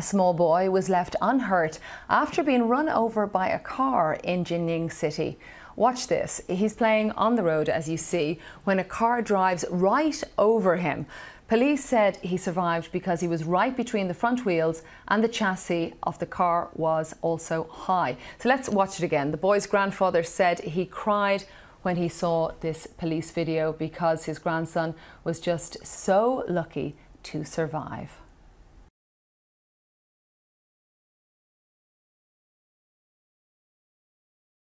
A small boy was left unhurt after being run over by a car in Jining City. Watch this. He's playing on the road, as you see, when a car drives right over him. Police said he survived because he was right between the front wheels and the chassis of the car was also high. So let's watch it again. The boy's grandfather said he cried when he saw this police video because his grandson was just so lucky to survive.